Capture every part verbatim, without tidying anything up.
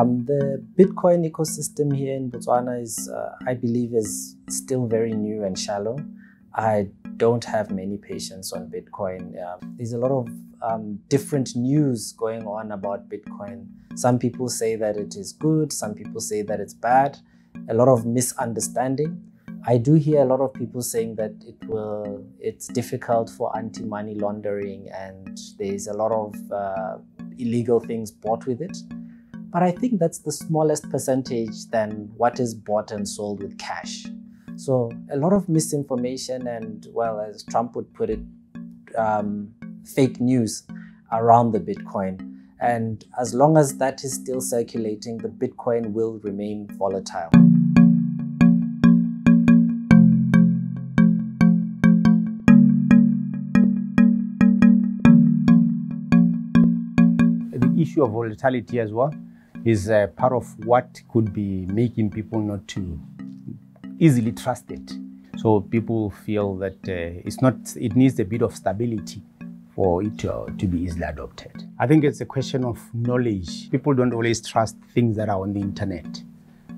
Um, the Bitcoin ecosystem here in Botswana is, uh, I believe, is still very new and shallow. I don't have many patients on Bitcoin. Uh, there's a lot of um, different news going on about Bitcoin. Some people say that it is good, some people say that it's bad, a lot of misunderstanding. I do hear a lot of people saying that it will, it's difficult for anti-money laundering and there's a lot of uh, illegal things bought with it. But I think that's the smallest percentage than what is bought and sold with cash. So a lot of misinformation and, well, as Trump would put it, um, fake news around the Bitcoin. And as long as that is still circulating, the Bitcoin will remain volatile. The issue of volatility as well is uh, part of what could be making people not to easily trusted. So people feel that uh, it's not, it needs a bit of stability for it uh, to be easily adopted. I think it's a question of knowledge. People don't always trust things that are on the internet.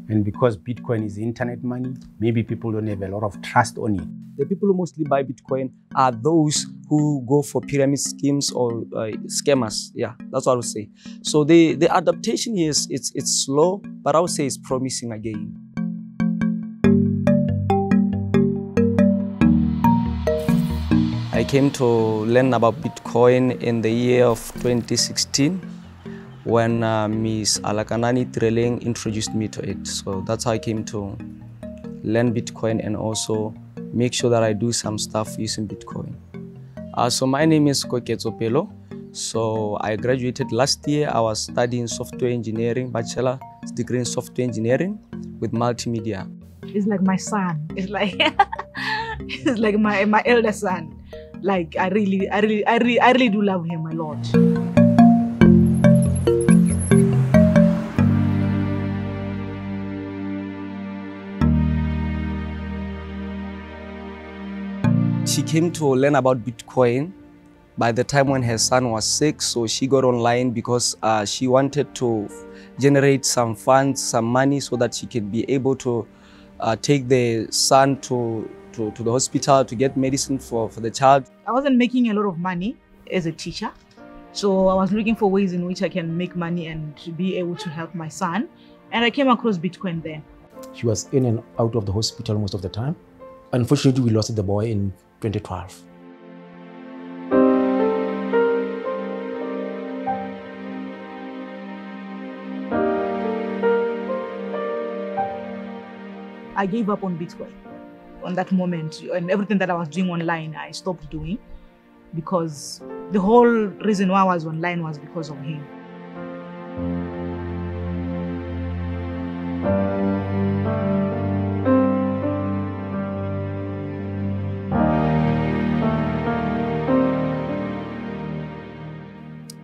And because Bitcoin is internet money, maybe people don't have a lot of trust on it. The people who mostly buy Bitcoin are those who go for pyramid schemes or uh, scammers. Yeah, that's what I would say. So the, the adaptation here is it's, it's slow, but I would say it's promising again. I came to learn about Bitcoin in the year of twenty sixteen when uh, Miz Alakanani Itireleng introduced me to it. So that's how I came to learn Bitcoin and also make sure that I do some stuff using Bitcoin. Uh, so my name is Koketso Pelo. So I graduated last year. I was studying software engineering, bachelor's degree in software engineering with multimedia. It's like my son. It's like, it's like my, my elder son. Like, I really, I really, I really, I really do love him a lot. She came to learn about Bitcoin by the time when her son was sick, so she got online because uh, she wanted to generate some funds, some money, so that she could be able to uh, take the son to To, to the hospital to get medicine for, for the child. I wasn't making a lot of money as a teacher, so I was looking for ways in which I can make money and be able to help my son, and I came across Bitcoin there. She was in and out of the hospital most of the time. Unfortunately, we lost the boy in twenty twelve. I gave up on Bitcoin. On that moment, and everything that I was doing online, I stopped doing, because the whole reason why I was online was because of him.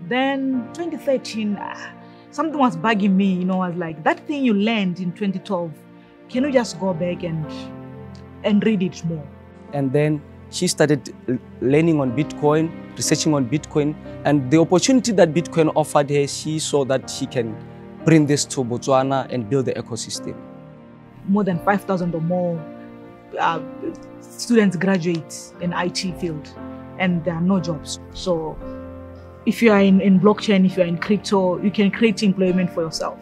Then twenty thirteen, something was bugging me, you know, I was like, that thing you learned in twenty twelve, can you just go back and and read it more? And then she started learning on Bitcoin, researching on Bitcoin, and the opportunity that Bitcoin offered her, she saw that she can bring this to Botswana and build the ecosystem. More than five thousand or more uh, students graduate in I T field, and there are no jobs. So if you are in, in blockchain, if you are in crypto, you can create employment for yourself.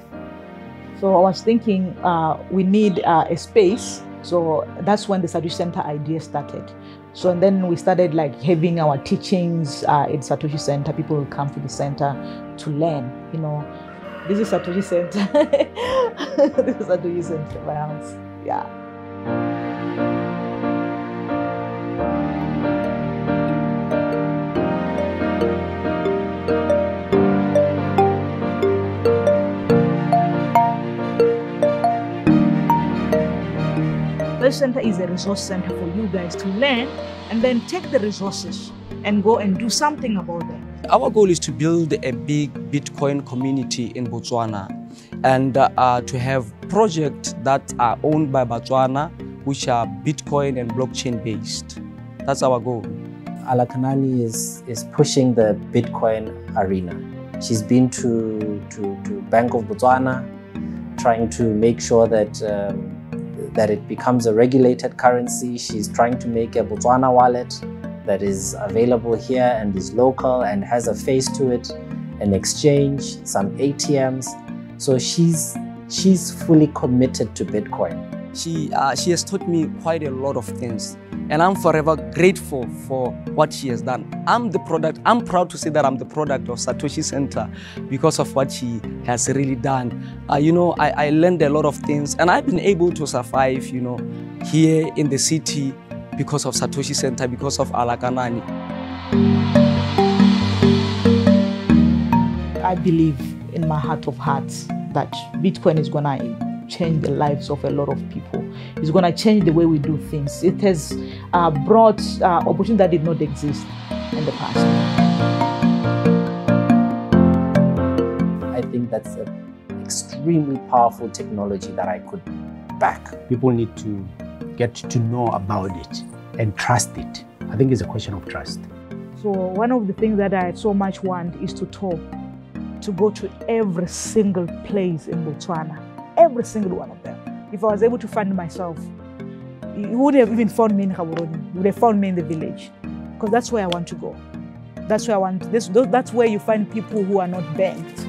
So I was thinking uh, we need uh, a space. So that's when the Satoshi Center idea started. So and then we started like having our teachings uh, at Satoshi Center. People will come to the center to learn, you know. This is Satoshi Center. This is Satoshi Center, my house. Yeah. Satoshi Center is a resource center for you guys to learn and then take the resources and go and do something about them. Our goal is to build a big Bitcoin community in Botswana and uh, to have projects that are owned by Botswana, which are Bitcoin and blockchain based. That's our goal. Alakanani is, is pushing the Bitcoin arena. She's been to, to, to Bank of Botswana, trying to make sure that, um, that it becomes a regulated currency. She's trying to make a Botswana wallet that is available here and is local and has a face to it, an exchange, some A T Ms. So she's, she's fully committed to Bitcoin. She, uh, she has taught me quite a lot of things, and I'm forever grateful for what she has done. I'm the product, I'm proud to say that I'm the product of Satoshi Center because of what she has really done. Uh, you know, I, I learned a lot of things, and I've been able to survive, you know, here in the city because of Satoshi Center, because of Alakanani. I believe in my heart of hearts that Bitcoin is going to change the lives of a lot of people. It's going to change the way we do things. It has uh, brought uh, opportunity that did not exist in the past. I think that's an extremely powerful technology that I could back. People need to get to know about it and trust it. I think it's a question of trust. So one of the things that I so much want is to talk, to go to every single place in Botswana. Every single one of them. If I was able to find myself, you wouldn't have even found me in Kaburoni. You would have found me in the village, because that's where I want to go. That's where I want. This, that's where you find people who are not banked.